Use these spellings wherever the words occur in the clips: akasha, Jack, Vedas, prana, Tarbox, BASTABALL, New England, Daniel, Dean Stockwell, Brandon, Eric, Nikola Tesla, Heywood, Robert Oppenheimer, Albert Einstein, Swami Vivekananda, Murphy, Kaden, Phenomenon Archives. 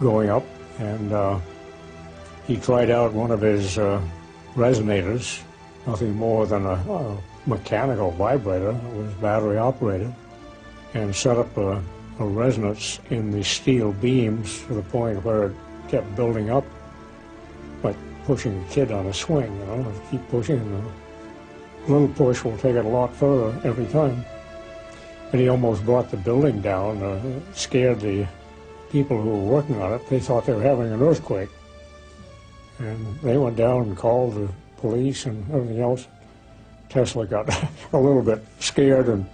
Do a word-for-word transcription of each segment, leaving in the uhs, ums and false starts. going up, and uh, he tried out one of his uh, resonators, nothing more than a, a mechanical vibrator that was battery operated, and set up a, a resonance in the steel beams to the point where it kept building up, like pushing a kid on a swing, you know, keep pushing, and a little push will take it a lot further every time. And he almost brought the building down, uh, scared the people who were working on it. They thought they were having an earthquake. And they went down and called the police and everything else. Tesla got a little bit scared and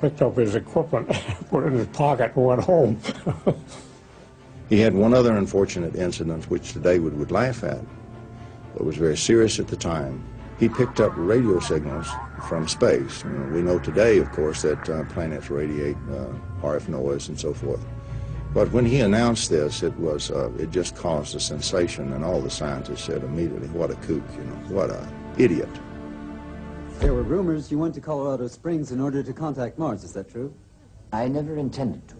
picked up his equipment, put it in his pocket, and went home. He had one other unfortunate incident, which today we would laugh at, but was very serious at the time. He picked up radio signals from space. You know, we know today, of course, that uh, planets radiate uh, R F noise and so forth. But when he announced this, it was uh, it just caused a sensation, and all the scientists said immediately, "What a kook! You know, what a idiot!" There were rumors you went to Colorado Springs in order to contact Mars. Is that true? I never intended to.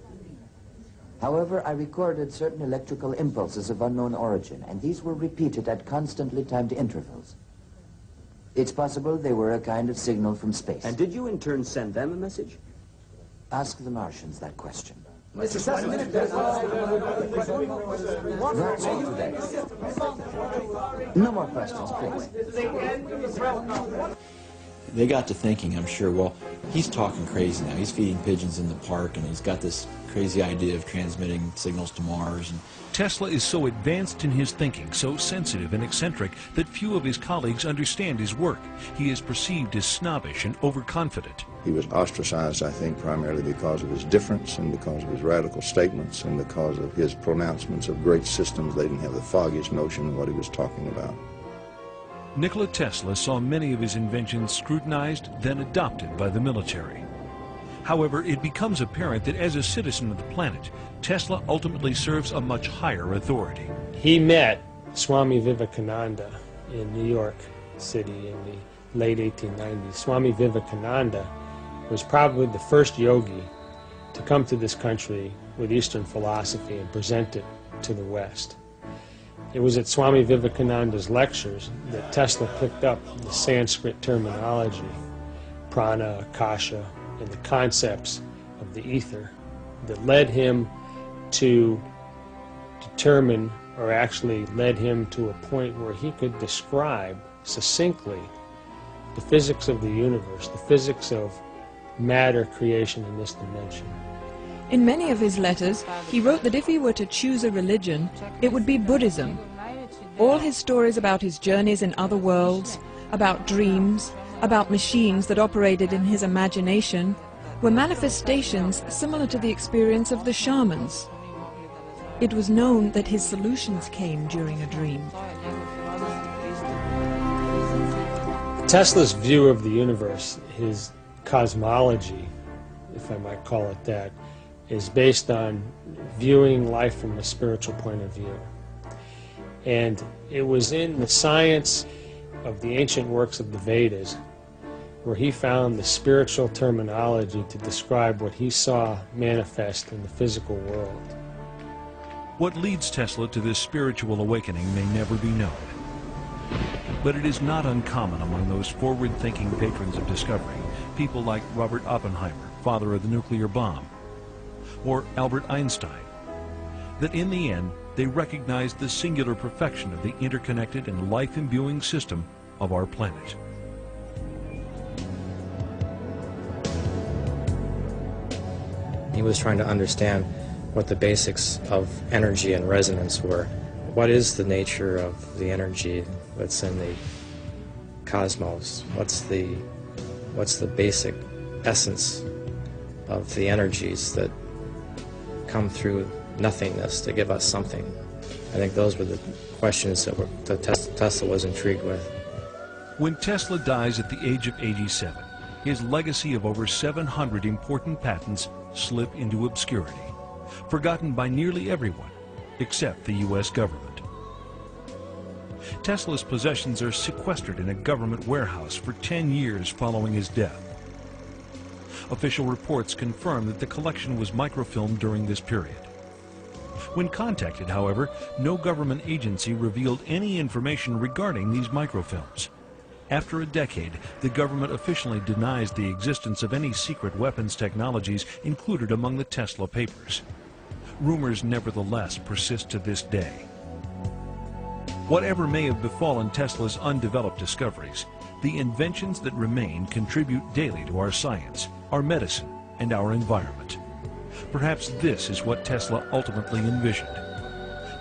However, I recorded certain electrical impulses of unknown origin, and these were repeated at constantly timed intervals. It's possible they were a kind of signal from space. And did you in turn send them a message? Ask the Martians that question. Mister Tesla, no more questions, please. They got to thinking, I'm sure, well, he's talking crazy now. He's feeding pigeons in the park, and he's got this crazy idea of transmitting signals to Mars. And Tesla is so advanced in his thinking, so sensitive and eccentric, that few of his colleagues understand his work. He is perceived as snobbish and overconfident. He was ostracized, I think, primarily because of his difference and because of his radical statements and because of his pronouncements of great systems. They didn't have the foggiest notion of what he was talking about. Nikola Tesla saw many of his inventions scrutinized, then adopted by the military. However, it becomes apparent that as a citizen of the planet, Tesla ultimately serves a much higher authority. He met Swami Vivekananda in New York City in the late eighteen nineties. Swami Vivekananda was probably the first yogi to come to this country with Eastern philosophy and present it to the West. It was at Swami Vivekananda's lectures that Tesla picked up the Sanskrit terminology, prana, akasha, and the concepts of the ether that led him to determine, or actually led him to a point where he could describe succinctly the physics of the universe, the physics of matter creation in this dimension. In many of his letters, he wrote that if he were to choose a religion, it would be Buddhism. All his stories about his journeys in other worlds, about dreams, about machines that operated in his imagination, were manifestations similar to the experience of the shamans. It was known that his solutions came during a dream. Tesla's view of the universe, his cosmology, if I might call it that, is based on viewing life from a spiritual point of view. And it was in the science of the ancient works of the Vedas where he found the spiritual terminology to describe what he saw manifest in the physical world. What leads Tesla to this spiritual awakening may never be known. But it is not uncommon among those forward-thinking patrons of discovery, people like Robert Oppenheimer, father of the nuclear bomb, or Albert Einstein, that in the end they recognized the singular perfection of the interconnected and life-imbuing system of our planet. He was trying to understand what the basics of energy and resonance were. What is the nature of the energy that's in the cosmos? What's the, what's the basic essence of the energies that come through nothingness to give us something? I think those were the questions that, were, that Tesla was intrigued with. When Tesla dies at the age of eighty-seven, his legacy of over seven hundred important patents slip into obscurity, forgotten by nearly everyone except the U S government. Tesla's possessions are sequestered in a government warehouse for ten years following his death. Official reports confirm that the collection was microfilmed during this period. When contacted, however, no government agency revealed any information regarding these microfilms. After a decade, the government officially denies the existence of any secret weapons technologies included among the Tesla papers. Rumors nevertheless persist to this day. Whatever may have befallen Tesla's undeveloped discoveries, the inventions that remain contribute daily to our science, our medicine, and our environment. Perhaps this is what Tesla ultimately envisioned.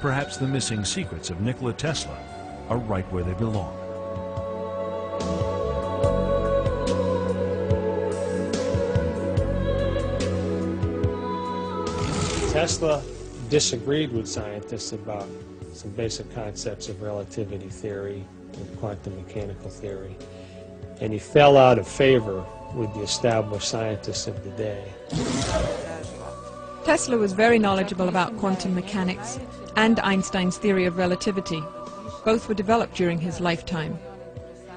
Perhaps the missing secrets of Nikola Tesla are right where they belong. Tesla disagreed with scientists about some basic concepts of relativity theory and quantum mechanical theory, and he fell out of favor with the established scientists of the day. Tesla was very knowledgeable about quantum mechanics and Einstein's theory of relativity. Both were developed during his lifetime.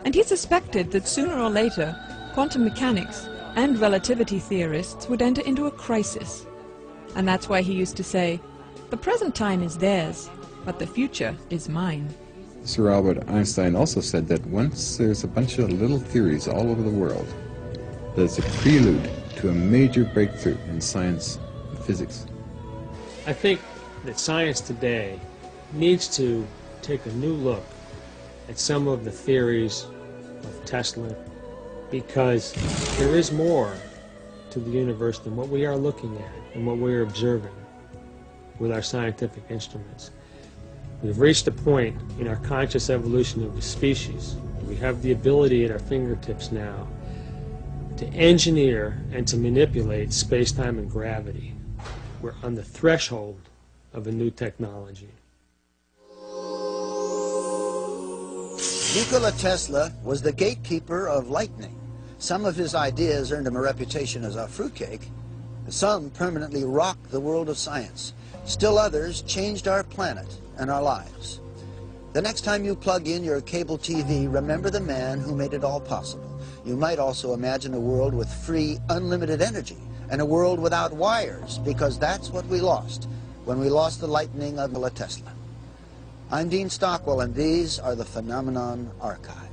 And he suspected that sooner or later, quantum mechanics and relativity theorists would enter into a crisis. And that's why he used to say, "The present time is theirs, but the future is mine." Sir Albert Einstein also said that once there's a bunch of little theories all over the world, there's a prelude to a major breakthrough in science and physics. I think that science today needs to take a new look at some of the theories of Tesla, because there is more to the universe than what we are looking at and what we are observing with our scientific instruments. We've reached a point in our conscious evolution of the species. We have the ability at our fingertips now to engineer and to manipulate space-time and gravity. We're on the threshold of a new technology. Nikola Tesla was the gatekeeper of lightning. Some of his ideas earned him a reputation as a fruitcake. Some permanently rocked the world of science. Still others changed our planet and our lives. The next time you plug in your cable T V, remember the man who made it all possible. You might also imagine a world with free, unlimited energy, and a world without wires, because that's what we lost when we lost the lightning of Nikola Tesla. I'm Dean Stockwell, and these are the Phenomenon Archives.